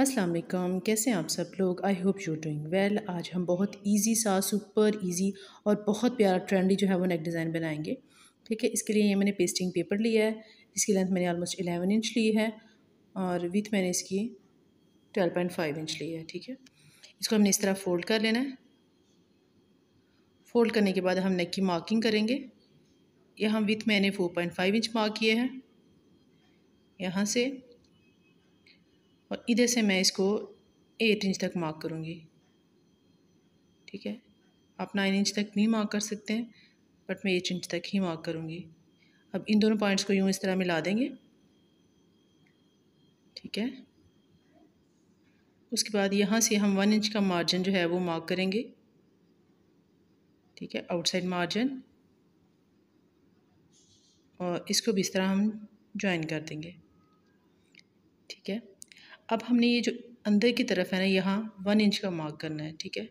अस्सलाम वालेकुम, कैसे हैं आप सब लोग। I hope you doing well. आज हम बहुत इजी सा सुपर इजी और बहुत प्यारा ट्रेंडी जो है वो नेक डिज़ाइन बनाएंगे, ठीक है। इसके लिए ये मैंने पेस्टिंग पेपर लिया है, इसकी लेंथ मैंने ऑलमोस्ट 11 इंच ली है और विथ मैंने इसकी 12.5 इंच ली है, ठीक है। इसको हमने इस तरह फ़ोल्ड कर लेना है। फ़ोल्ड करने के बाद हम नेक की मार्किंग करेंगे। यहाँ विथ मैंने 4.5 इंच मार्क किए हैं यहाँ से, और इधर से मैं इसको 8 इंच तक मार्क करूँगी, ठीक है। आप 9 इंच तक नहीं मार्क कर सकते हैं, बट मैं 8 इंच तक ही मार्क करूँगी। अब इन दोनों पॉइंट्स को यूँ इस तरह मिला देंगे, ठीक है। उसके बाद यहाँ से हम 1 इंच का मार्जिन जो है वो मार्क करेंगे, ठीक है, आउटसाइड मार्जिन, और इसको भी इस तरह हम ज्वाइन कर देंगे, ठीक है। अब हमने ये जो अंदर की तरफ है ना, यहाँ 1 इंच का मार्क करना है, ठीक है,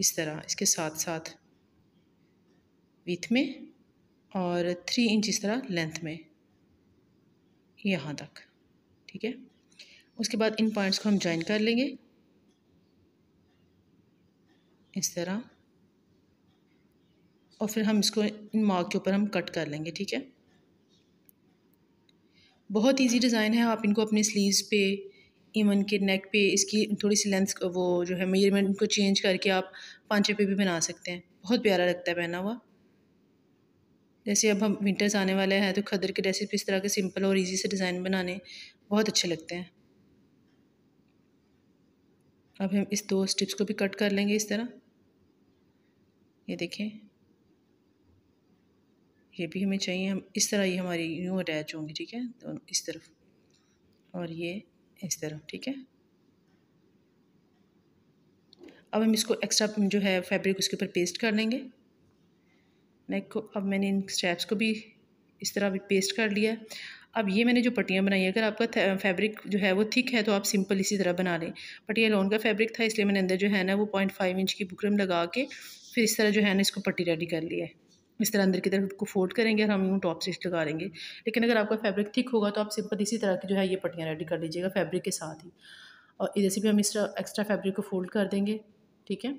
इस तरह इसके साथ साथ विथ में, और 3 इंच इस तरह लेंथ में यहाँ तक, ठीक है। उसके बाद इन पॉइंट्स को हम जॉइन कर लेंगे इस तरह, और फिर हम इसको इन मार्क के ऊपर हम कट कर लेंगे, ठीक है। बहुत इजी डिज़ाइन है। आप इनको अपने स्लीव्स पे, इवन के नेक पे इसकी थोड़ी सी लेंथ वो जो है मेजरमेंट उनको चेंज करके आप पांचे पे भी बना सकते हैं। बहुत प्यारा लगता है पहना हुआ। जैसे अब हम विंटर्स आने वाले हैं तो खदर के ड्रेसेस पे इस तरह के सिंपल और इजी से डिज़ाइन बनाने बहुत अच्छे लगते हैं। अब हम इस 2 स्ट्रिप्स को भी कट कर लेंगे इस तरह। ये देखें, ये भी हमें चाहिए। हम इस तरह ये हमारी यूँ अटैच होंगी, ठीक है, दोनों इस तरफ और ये इस तरफ, ठीक है। अब हम इसको एक्स्ट्रा जो है फैब्रिक उसके ऊपर पेस्ट कर लेंगे नेक को। अब मैंने इन स्ट्रैप्स को भी इस तरह भी पेस्ट कर लिया। अब ये मैंने जो पट्टियाँ बनाई है, अगर आपका फैब्रिक जो है वो थिक है तो आप सिंपल इसी तरह बना लें। बट ये लॉन का फैब्रिक था, इसलिए मैंने अंदर जो है ना वो 0.5 इंच की बुकरम लगा के फिर इस तरह जो है ना इसको पट्टी रेडी कर लिया है। इस तरह अंदर की तरफ को फोल्ड करेंगे और हम यूँ टॉप स्टिच लगा लेंगे। लेकिन अगर आपका फैब्रिक थिक होगा तो आप सिंपल इसी तरह की जो है ये पट्टियाँ रेडी कर लीजिएगा फैब्रिक के साथ ही। और इधर से भी हम इस एक्स्ट्रा फैब्रिक को फोल्ड कर देंगे, ठीक है।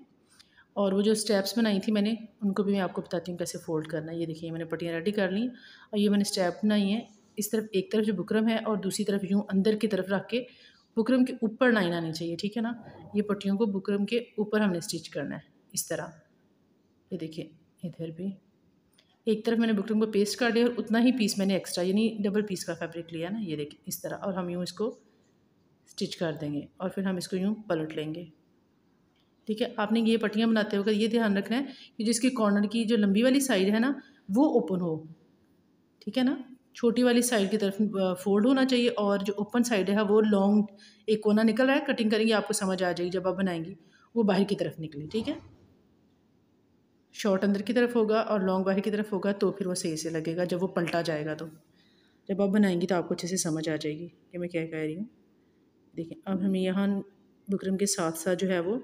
और वो जो स्टेप्स बनाई थी मैंने, उनको भी मैं आपको बताती हूँ कैसे फ़ोल्ड करना है। ये देखिए, मैंने पट्टियाँ रेडी कर ली और ये मैंने स्टेप बनाई है। इस तरफ एक तरफ जो बुकरम है और दूसरी तरफ यूँ अंदर की तरफ रख के बुकरम के ऊपर लाइन आनी चाहिए, ठीक है ना। ये पट्टियों को बुकरम के ऊपर हमने स्टिच करना है इस तरह। ये देखिए, इधर भी एक तरफ मैंने बुकरम को पेस्ट कर लिया और उतना ही पीस मैंने एक्स्ट्रा यानी डबल पीस का फैब्रिक लिया ना, ये देखिए इस तरह। और हम यूँ इसको स्टिच कर देंगे और फिर हम इसको यूँ पलट लेंगे, ठीक है। आपने ये पट्टियाँ बनाते हुए ये ध्यान रखना है कि जिसकी कॉर्नर की जो लंबी वाली साइड है ना वो ओपन हो, ठीक है ना। छोटी वाली साइड की तरफ फोल्ड होना चाहिए और जो ओपन साइड है वो लॉन्ग एक कोना निकल रहा है, कटिंग करेंगे आपको समझ आ जाएगी जब आप बनाएंगी, वो बाहर की तरफ निकले, ठीक है। शॉर्ट अंदर की तरफ होगा और लॉन्ग बाहर की तरफ होगा तो फिर वो सही से लगेगा जब वो पलटा जाएगा। तो जब आप बनाएंगी तो आपको अच्छे से समझ आ जाएगी कि मैं क्या कह रही हूँ। देखिए, अब हमें यहाँ बुकरम के साथ साथ जो है वो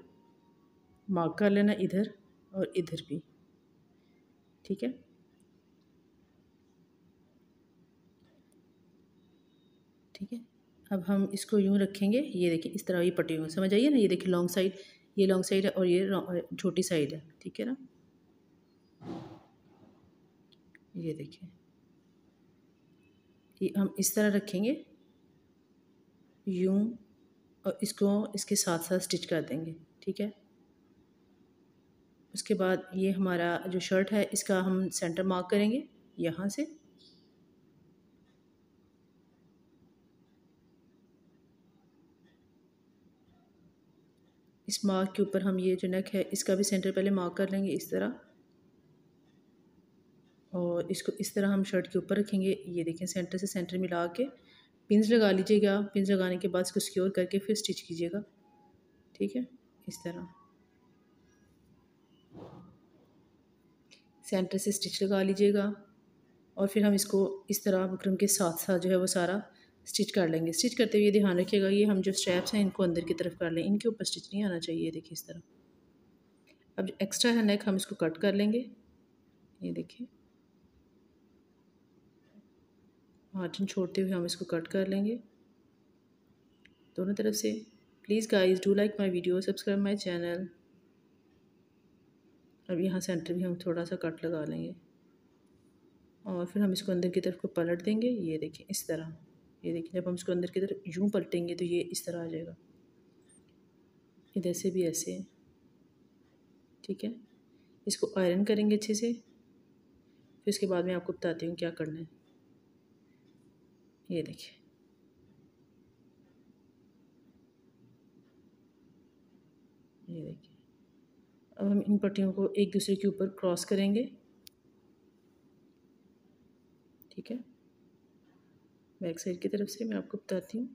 मार्क कर लेना, इधर और इधर भी, ठीक है। ठीक है, अब हम इसको यूँ रखेंगे। ये देखिए इस तरह ये पट्टियों को समझ आइए ना। ये देखिए लॉन्ग साइड, ये लॉन्ग साइड है और ये छोटी साइड है, ठीक है ना। ये देखिए, ये हम इस तरह रखेंगे यूँ और इसको इसके साथ साथ स्टिच कर देंगे, ठीक है। उसके बाद ये हमारा जो शर्ट है इसका हम सेंटर मार्क करेंगे यहाँ से, इस मार्क के ऊपर हम ये जो नेक है इसका भी सेंटर पहले मार्क कर लेंगे इस तरह, और इसको इस तरह हम शर्ट के ऊपर रखेंगे। ये देखें, सेंटर से सेंटर मिला के पिंस लगा लीजिएगा। पिंस लगाने के बाद इसको सिक्योर करके फिर स्टिच कीजिएगा, ठीक है, इस तरह सेंटर से स्टिच लगा लीजिएगा। और फिर हम इसको इस तरह बुकरम के साथ साथ जो है वो सारा स्टिच कर लेंगे। स्टिच करते हुए ध्यान रखिएगा, ये हम जो स्ट्रैप्स हैं इनको अंदर की तरफ कर लें, इनके ऊपर स्टिच नहीं आना चाहिए। देखिए इस तरह। अब जो एक्स्ट्रा है नेक हम इसको कट कर लेंगे। ये देखिए, मार्जिन छोड़ते हुए हम इसको कट कर लेंगे। दोनों तरफ से। Please guys do like my video, subscribe my channel. अब यहाँ सेंटर भी हम थोड़ा सा कट लगा लेंगे और फिर हम इसको अंदर की तरफ को पलट देंगे। ये देखिए इस तरह, ये देखिए जब हम इसको अंदर की तरफ यूँ पलटेंगे तो ये इस तरह आ जाएगा, इधर से भी ऐसे। ठीक है, इसको आयरन करेंगे अच्छे से, फिर इसके बाद मैं आपको बताती हूँ क्या करना है। ये देखिए अब हम इन पट्टियों को एक दूसरे के ऊपर क्रॉस करेंगे। ठीक है, बैक साइड की तरफ से मैं आपको बताती हूँ।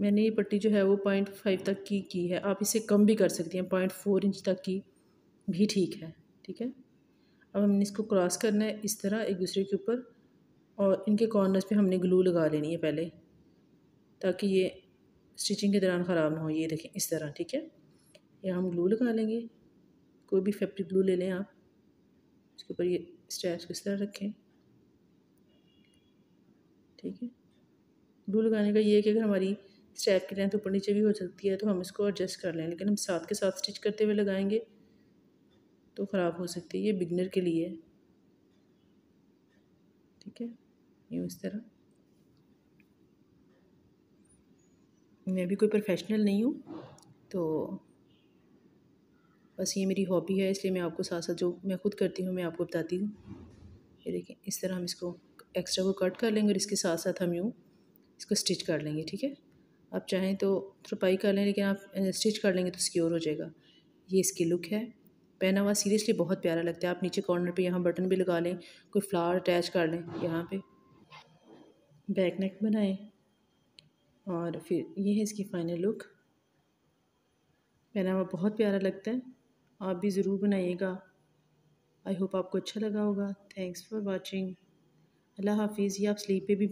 मैंने ये पट्टी जो है वो 0.5 तक की है, आप इसे कम भी कर सकती हैं, 0.4 इंच तक की भी ठीक है। ठीक है, अब हमने इसको क्रॉस करना है इस तरह एक दूसरे के ऊपर, और इनके कॉर्नर्स पे हमने ग्लू लगा लेनी है पहले, ताकि ये स्टिचिंग के दौरान ख़राब ना हो। ये देखें इस तरह। ठीक है, यहाँ हम ग्लू लगा लेंगे, कोई भी फैब्रिक ग्लू ले लें आप। इसके ऊपर ये स्ट्रैप्स किस तरह रखें। ठीक है, ग्लू लगाने का ये है कि अगर हमारी स्ट्रैप की लेंथ ऊपर नीचे भी हो सकती है तो हम इसको एडजस्ट कर लें, लेकिन हम साथ के साथ स्टिच करते हुए लगाएंगे तो ख़राब हो सकती है। ये बिगनर के लिए। ठीक है, यूँ इस तरह। मैं भी कोई प्रोफेशनल नहीं हूँ, तो बस ये मेरी हॉबी है, इसलिए मैं आपको साथ साथ जो मैं खुद करती हूँ मैं आपको बताती हूँ। ये देखिए इस तरह हम इसको एक्स्ट्रा को कट कर लेंगे और इसके साथ साथ हम यूँ इसको स्टिच कर लेंगे। ठीक है, आप चाहें तो थ्रोपाई कर लें, लेकिन आप स्टिच कर लेंगे तो सिक्योर हो जाएगा। ये इसकी लुक है। पहना हुआ सीरियसली बहुत प्यारा लगता है। आप नीचे कॉर्नर पे यहाँ बटन भी लगा लें, कोई फ्लावर अटैच कर लें यहाँ पे, बैक नेक बनाएं, और फिर ये है इसकी फाइनल लुक। पहना हुआ बहुत प्यारा लगता है, आप भी ज़रूर बनाइएगा। आई होप आपको अच्छा लगा होगा। Thanks for watching. अल्लाह हाफिज़। या आप स्लीप पे भी